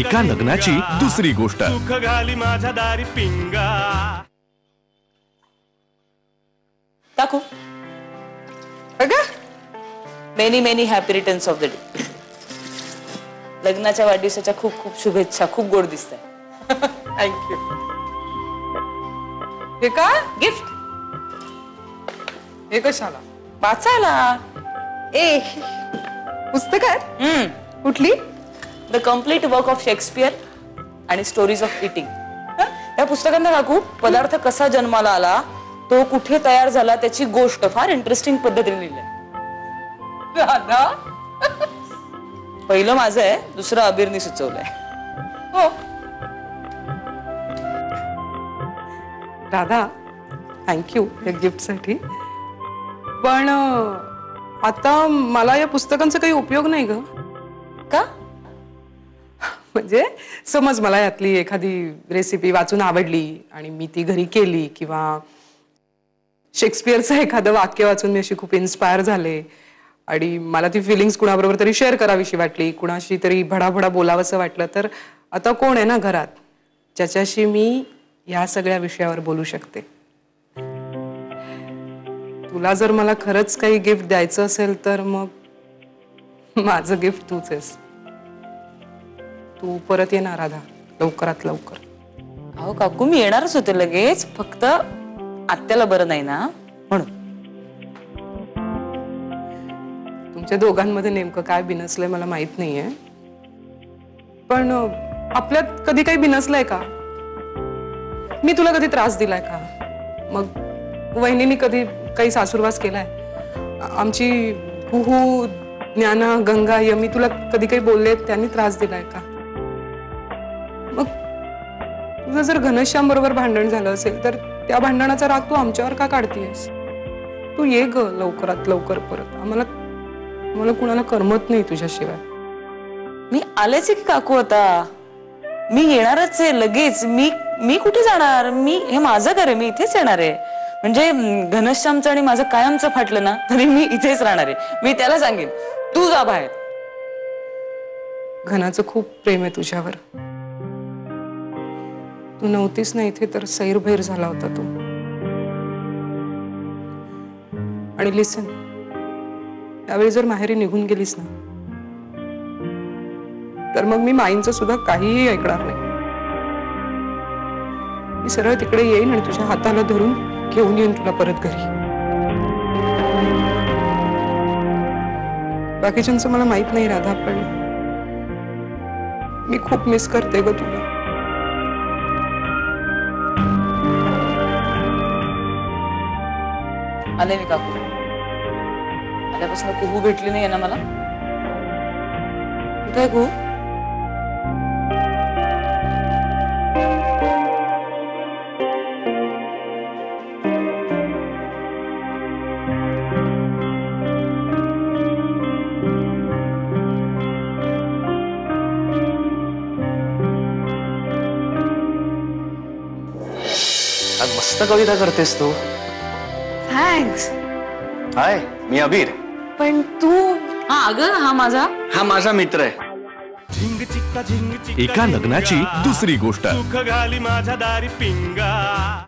एका लग्नाची दुसरी गोष्ट। सुख घाली माझ्या दारी पिंगा। टाकू बघा। Many many happy returns of the day. लग्नाच्या वाढदिवसाच्या खूप खूप शुभेच्छा। खूप गोड दिसतंय। थँक्यू। हे का गिफ्ट? हे कशाला? वाचायला। ए पुस्तक आहे? कुठली? The complete work of Shakespeare आणि स्टोरीज ऑफ इटिंग। या पुस्तकांना काकू पदार्थ कसा जन्माला आला, तो कुठे तयार झाला, त्याची गोष्ट फार इंटरेस्टिंग पद्धतीने लिहिली। दादा पहिलं माझं आहे, दुसरा अबीरने सुचवलंय। हो दादा थँक्यू या गिफ्ट साठी, पण आता मला या पुस्तकांचा काही उपयोग नाही ग। का म्हणजे समज मला यातली एखादी रेसिपी वाचून आवडली आणि मी ती घरी केली, किंवा शेक्सपियरचं एखादं वाक्य वाचून मी अशी खूप इन्स्पायर झाले आणि मला ती फीलिंग्स कुणाबरोबर तरी शेअर करावीशी वाटली, कुणाशी तरी भडाभडा बोलावंसं वाटलं, तर आता कोण आहे ना घरात ज्याच्याशी मी या सगळ्या विषयावर बोलू शकते। तुला जर मला खरंच काही गिफ्ट द्यायचं असेल तर मग माझं गिफ्ट तूच आहेस। तू परत ये ना राधा, लवकरात लवकर। अहो काकू मी येणारच होते लगेच, फक्त आत्याला बरं नाही ना म्हणून। तुमच्या दोघांमध्ये नेमकं काय बिनसलंय मला माहित नाहीये, पण आपल्यात कधी काही बिनसलंय का? मी तुला कधी त्रास दिलाय का? मग वहिनीने कधी काही सासूरवास केलाय? आमची कुहू, ज्ञाना, गंगा, यमी तुला कधी काही बोलले त्यांनी त्रास दिलाय का? तुझं जर घनश्याम बरोबर भांडण झालं असेल तर त्या भांडणाचा राग तू आमच्यावर का काढतेस? तू ये ग लवकरात लवकर परत। आम्हाला मला कुणाला करमत नाही तुझ्याशिवाय। मी आलेच की काकू, आता मी येणारच आहे लगेच। मी मी कुठे जाणार? मी हे माझं घर आहे, मी इथेच येणार आहे। म्हणजे घनश्यामचं आणि माझं कायमचं फाटलं ना तरी मी इथेच राहणार आहे। मी त्याला सांगेन तू जा बाहेर। घनाचं खूप प्रेम आहे तुझ्यावर। तू नव्हतीस ना इथे तर सैरभैर झाला होता तू। आणि लिसन, त्यावेळी जर माहेरी निघून गेलीस ना तर मग मी माईंचं सुद्धा काहीही ऐकणार नाही। मी सरळ तिकडे येईन आणि तुझ्या हाताला धरून घेऊन येईन तुला परत घरी। बाकीच्यांचं मला माहित नाही राधा, पण मी खूप मिस करते ग तुला। आले मी काकू। आल्यापासून कुहू भेटली नाही ना मला। कुठे कुहू? आज मस्त कविता करतेस तू। थँक्स। हाय मी अबीर। पण तू? हा अगं हा माझा मित्र आहे। एका लग्नाची दुसरी गोष्ट। सुख घाली माझ्या दारी पिंगा।